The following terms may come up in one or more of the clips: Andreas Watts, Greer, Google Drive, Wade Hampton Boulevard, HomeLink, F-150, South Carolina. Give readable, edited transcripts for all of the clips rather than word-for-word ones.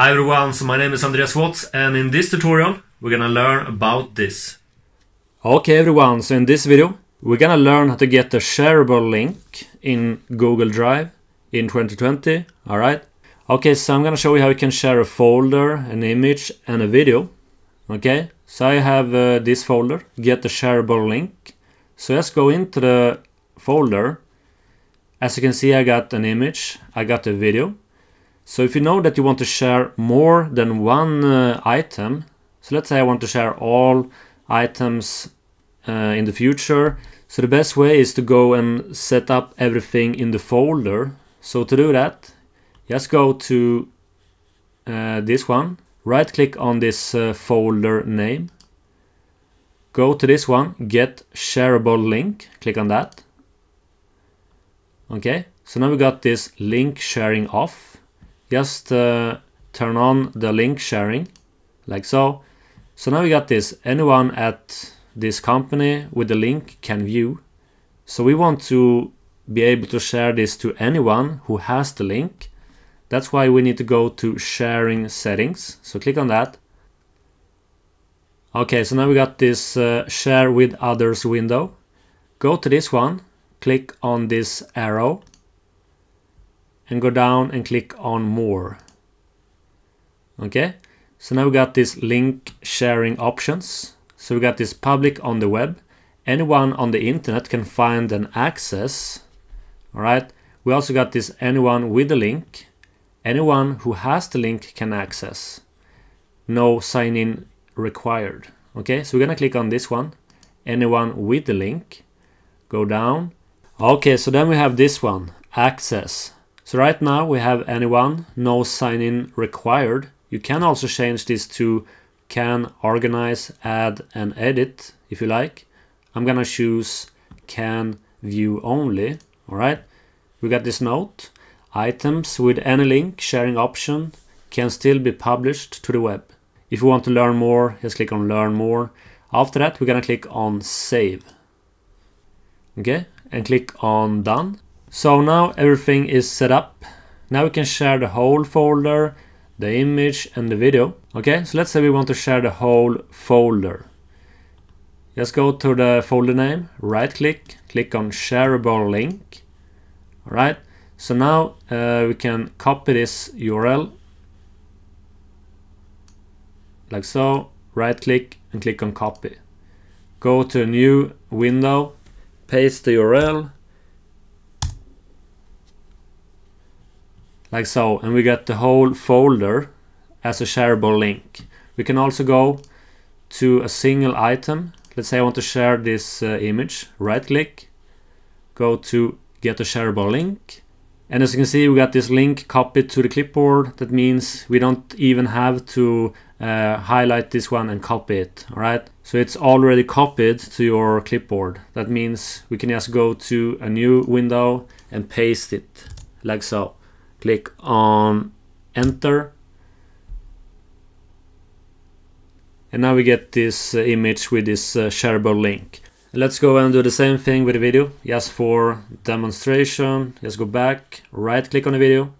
Hi everyone, so my name is Andreas Watts, and in this tutorial we're gonna learn about this. Okay everyone, so in this video we're gonna learn how to get a shareable link in Google Drive in 2020, alright? Okay, so I'm gonna show you how you can share a folder, an image and a video. Okay, so I have this folder, get a shareable link. So let's go into the folder. As you can see, I got an image, I got a video. So if you know that you want to share more than one item, so let's say I want to share all items in the future, so the best way is to go and set up everything in the folder. So to do that, just go to this one, right click on this folder name, go to this one, get shareable link, click on that. Okay, so now we got this link sharing off. Just turn on the link sharing, like so. So now we got this, anyone at this company with the link can view. So we want to be able to share this to anyone who has the link. That's why we need to go to sharing settings. So click on that. Okay, so now we got this share with others window. Go to this one, click on this arrow, and go down and click on more. Okay, so now we got this link sharing options. So we got this public on the web. Anyone on the internet can find and access. All right, we also got this anyone with the link. Anyone who has the link can access. No sign in required. Okay, so we're gonna click on this one. Anyone with the link. Go down. Okay, so then we have this one, access. So right now we have anyone, no sign-in required. You can also change this to can organize, add and edit if you like. I'm gonna choose can view only, all right? We got this note, items with any link sharing option can still be published to the web. If you want to learn more, just click on learn more. After that, we're gonna click on save. Okay, and click on done. So now everything is set up. Now we can share the whole folder, the image and the video. Okay, so let's say we want to share the whole folder. Just go to the folder name, right click, click on shareable link. All right, so now we can copy this URL. Like so, right click and click on copy. Go to a new window, paste the URL. Like so, and we get the whole folder as a shareable link. We can also go to a single item. Let's say I want to share this image. Right click, go to get a shareable link. And as you can see, we got this link copied to the clipboard. That means we don't even have to highlight this one and copy it. All right, so it's already copied to your clipboard. That means we can just go to a new window and paste it, like so. Click on enter, and now we get this image with this shareable link. Let's go and do the same thing with the video, just for demonstration. Let's go back, right click on the video,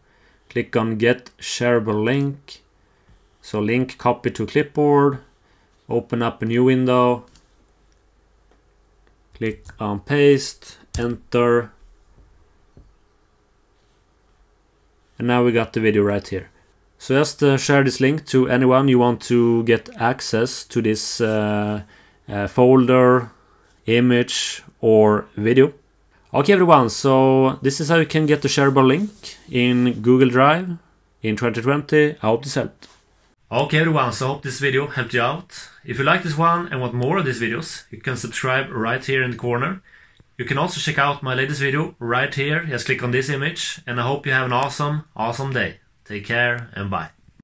click on get shareable link. So link copy to clipboard, open up a new window, click on paste, enter. And now we got the video right here. So just share this link to anyone you want to get access to this folder, image or video. Okay everyone, so this is how you can get the shareable link in Google Drive in 2020. I hope this helped. Okay everyone, so I hope this video helped you out. If you like this one and want more of these videos, you can subscribe right here in the corner. You can also check out my latest video right here. Just click on this image, and I hope you have an awesome, awesome day. Take care and bye.